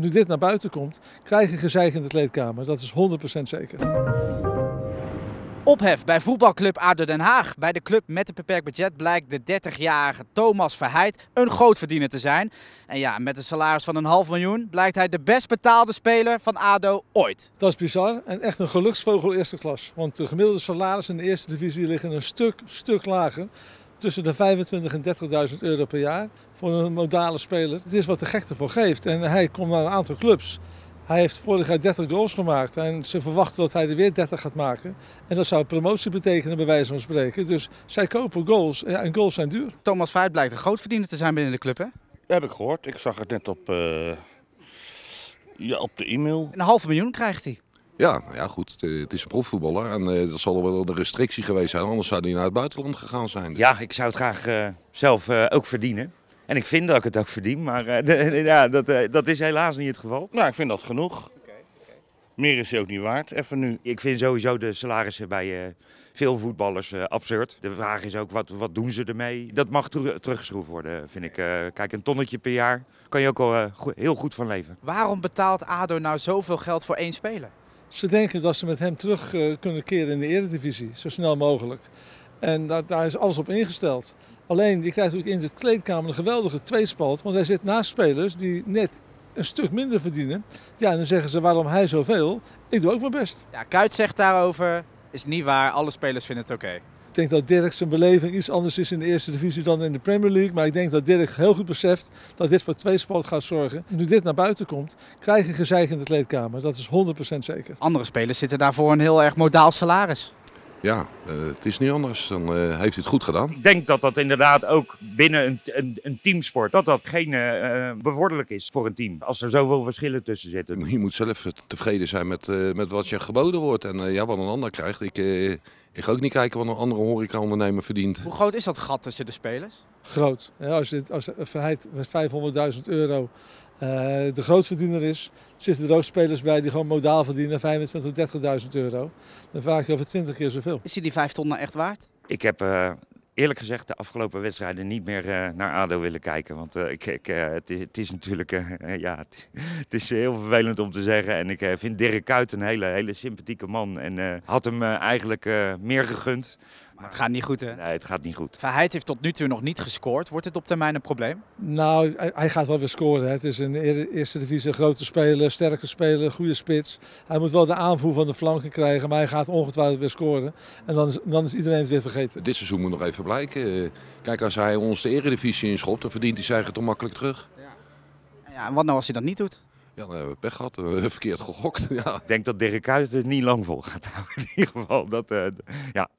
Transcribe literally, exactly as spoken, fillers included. nu dit naar buiten komt, krijg je gezeik in de kleedkamer. Dat is honderd procent zeker. Ophef bij voetbalclub A D O Den Haag. Bij de club met een beperkt budget blijkt de dertigjarige Thomas Verheydt een grootverdiener te zijn. En ja, met een salaris van een half miljoen blijkt hij de best betaalde speler van A D O ooit. Dat is bizar en echt een geluksvogel eerste klas. Want de gemiddelde salarissen in de eerste divisie liggen een stuk, stuk lager. Tussen de vijfentwintigduizend en dertigduizend euro per jaar voor een modale speler. Het is wat de gek ervoor geeft en hij komt naar een aantal clubs. Hij heeft vorig jaar dertig goals gemaakt en ze verwachten dat hij er weer dertig gaat maken. En dat zou promotie betekenen bij wijze van spreken. Dus zij kopen goals ja, en goals zijn duur. Thomas Verheydt blijkt een grootverdiener te zijn binnen de club, hè? Dat heb ik gehoord. Ik zag het net op, uh, ja, op de e-mail. Een half miljoen krijgt hij. Ja, nou ja, goed. Het is een profvoetballer en uh, dat zal wel een restrictie geweest zijn. Anders zou hij naar het buitenland gegaan zijn. Dus. Ja, ik zou het graag uh, zelf uh, ook verdienen. En ik vind dat ik het ook verdien, maar uh, de, ja, dat, uh, dat is helaas niet het geval. Nou, ik vind dat genoeg. Okay, okay. Meer is hij ook niet waard, even nu. Ik vind sowieso de salarissen bij uh, veel voetballers uh, absurd. De vraag is ook, wat, wat doen ze ermee? Dat mag ter teruggeschroefd worden, vind ik. Uh, kijk, een tonnetje per jaar kan je ook al uh, go heel goed van leven. Waarom betaalt A D O nou zoveel geld voor één speler? Ze denken dat ze met hem terug uh, kunnen keren in de Eredivisie, zo snel mogelijk. En daar, daar is alles op ingesteld. Alleen, je krijgt ook in de kleedkamer een geweldige tweespalt. Want hij zit naast spelers die net een stuk minder verdienen. Ja, en dan zeggen ze, waarom hij zoveel? Ik doe ook mijn best. Ja, Kuyt zegt daarover, is niet waar. Alle spelers vinden het oké. Okay. Ik denk dat Dirk zijn beleving iets anders is in de eerste divisie dan in de Premier League. Maar ik denk dat Dirk heel goed beseft dat dit voor tweespalt gaat zorgen. Nu dit naar buiten komt, krijg je gezeik in de kleedkamer. Dat is honderd procent zeker. Andere spelers zitten daarvoor een heel erg modaal salaris. Ja, uh, het is niet anders. Dan uh, heeft hij het goed gedaan. Ik denk dat dat inderdaad ook binnen een, een, een teamsport, dat dat geen uh, bevorderlijk is voor een team. Als er zoveel verschillen tussen zitten. Je moet zelf tevreden zijn met, uh, met wat je geboden wordt en uh, ja, wat een ander krijgt. Ik, uh, ik ga ook niet kijken wat een andere horecaondernemer verdient. Hoe groot is dat gat tussen de spelers? Groot. Ja, als dit, als Verheydt met vijfhonderdduizend euro uh, de grootverdiener is, zitten er ook spelers bij die gewoon modaal verdienen vijfentwintigduizend tot dertigduizend euro. Dan vraag je over twintig keer zoveel. Is hij die vijf ton nou echt waard? Ik heb uh, eerlijk gezegd de afgelopen wedstrijden niet meer uh, naar A D O willen kijken. Want uh, ik, ik, uh, het, het is natuurlijk uh, ja, het, het is heel vervelend om te zeggen. En ik uh, vind Dirk Kuyt een hele, hele sympathieke man en uh, had hem uh, eigenlijk uh, meer gegund. Maar het gaat niet goed, hè? Nee, het gaat niet goed. Verheydt heeft tot nu toe nog niet gescoord. Wordt het op termijn een probleem? Nou, hij gaat wel weer scoren. Hè. Het is een eerste divisie, grote speler, sterke speler, goede spits. Hij moet wel de aanvoer van de flanken krijgen, maar hij gaat ongetwijfeld weer scoren. En dan is, dan is iedereen het weer vergeten. Dit seizoen moet nog even blijken. Kijk, als hij ons de Eredivisie inschopt, dan verdient hij zijn geld makkelijk terug. Ja. Ja, en wat nou als hij dat niet doet? Ja, dan hebben we pech gehad, verkeerd gegokt. Ja. Ik denk dat Dirk Kuyt het niet lang vol gaat houden. In ieder geval, dat, uh, ja,